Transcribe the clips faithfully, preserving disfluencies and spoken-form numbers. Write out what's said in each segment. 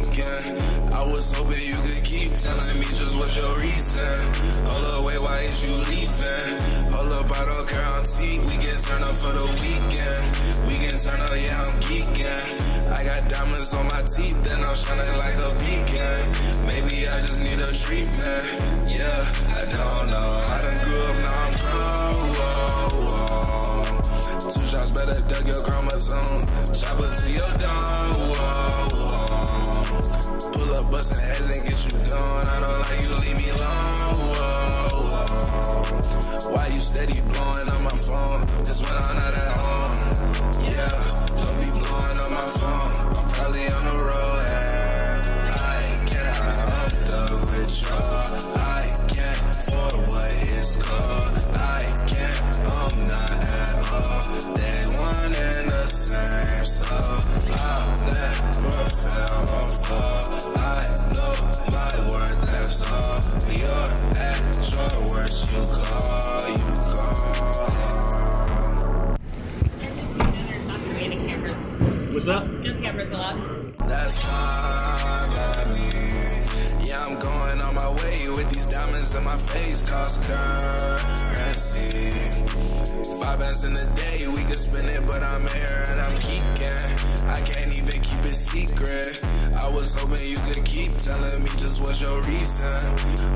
weekend. I was hoping you could keep telling me just what's your reason. Hold up, wait, why is you leaving? Hold up, I don't care, I'm T. We can turn up for the weekend. We can turn up, yeah, I'm geekin'. I got diamonds on my teeth and I'm shining like a beacon. Maybe I just need a treatment, yeah, I don't know. I done grew up, now I'm grown, whoa, whoa. Two shots, better duck your chromosome. Chopper to your dome, whoa, whoa. Pull up, bustin' heads and get you gone. I don't like you, leave me alone, whoa, whoa. Why you steady blowing on my phone? Just when I'm not at home, yeah. Don't be blowing on my phone, I'm probably on the road, and I can't, I'm done with y'all. I can't for what it's called. I can't, I'm not at all. They one and the same, so I'll never fail or fall. I know my worth, that's all. You're at your worst, you call, you call. There's not gonna be any cameras. What's up? No cameras allowed. That's fine by me. Yeah, I'm going on my way with these diamonds in my face, cost currency. Five bands in a day, we could spend it, but I'm here and I'm geekin'. I can't even keep it secret. I was hoping you could keep telling me just what's your reason.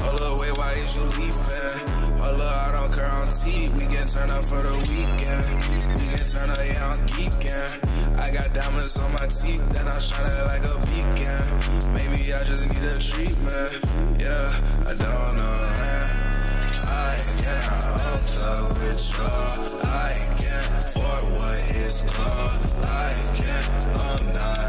Hold up, wait, why is you leaving? Hold up, I don't care, I'm T. We can turn up for the weekend. We can turn up, yeah, I'm geekin'. I got diamonds on my teeth, then I shine it like a beacon. Maybe I just need a treatment, yeah, I don't know. I can't, I'm done with y'all. I can't for what it's called. I can't, I'm not.